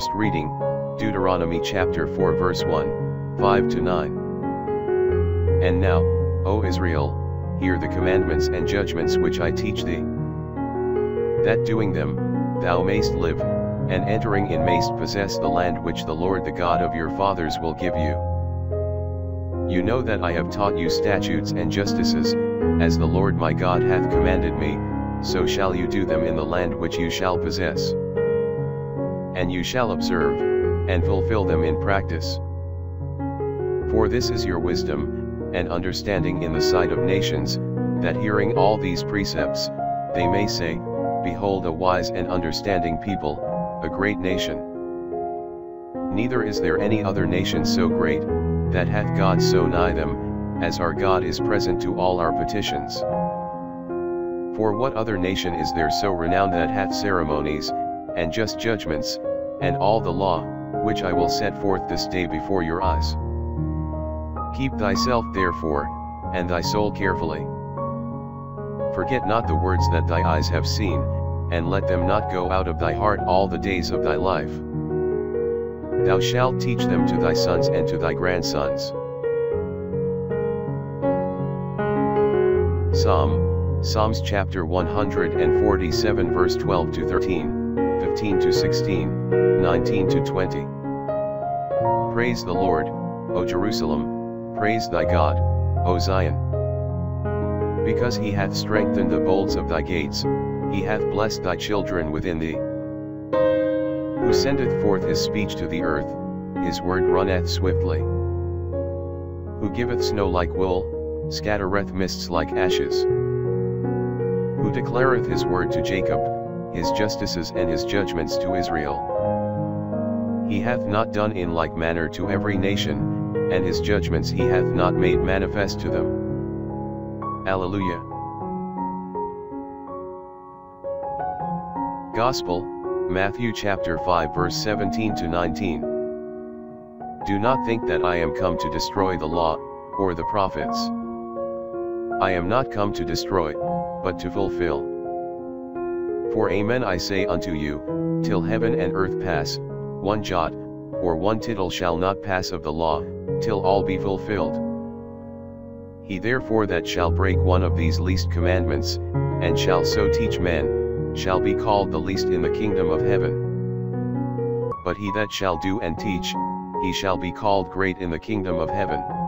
First reading, Deuteronomy chapter 4 verse 1, 5-9. And now, O Israel, hear the commandments and judgments which I teach thee, that doing them, thou mayst live, and entering in mayst possess the land which the Lord the God of your fathers will give you. You know that I have taught you statutes and justices, as the Lord my God hath commanded me, so shall you do them in the land which you shall possess. And you shall observe, and fulfill them in practice. For this is your wisdom, and understanding in the sight of nations, that hearing all these precepts, they may say, Behold, a wise and understanding people, a great nation. Neither is there any other nation so great, that hath God so nigh them, as our God is present to all our petitions. For what other nation is there so renowned that hath ceremonies, and just judgments, and all the law, which I will set forth this day before your eyes? Keep thyself therefore, and thy soul carefully. Forget not the words that thy eyes have seen, and let them not go out of thy heart all the days of thy life. Thou shalt teach them to thy sons and to thy grandsons. Psalms chapter 147 verse 12-13, 15-16, 19-20. Praise the Lord, O Jerusalem, praise thy God, O Zion. Because he hath strengthened the bolts of thy gates, he hath blessed thy children within thee. Who sendeth forth his speech to the earth, his word runneth swiftly. Who giveth snow like wool, scattereth mists like ashes. Who declareth his word to Jacob, his justices and his judgments to Israel. He hath not done in like manner to every nation, and his judgments he hath not made manifest to them. Alleluia. Gospel, Matthew chapter 5 verse 17-19. Do not think that I am come to destroy the law, or the prophets. I am not come to destroy, but to fulfill. For amen I say unto you, till heaven and earth pass, one jot, or one tittle shall not pass of the law, till all be fulfilled. He therefore that shall break one of these least commandments, and shall so teach men, shall be called the least in the kingdom of heaven. But he that shall do and teach, he shall be called great in the kingdom of heaven.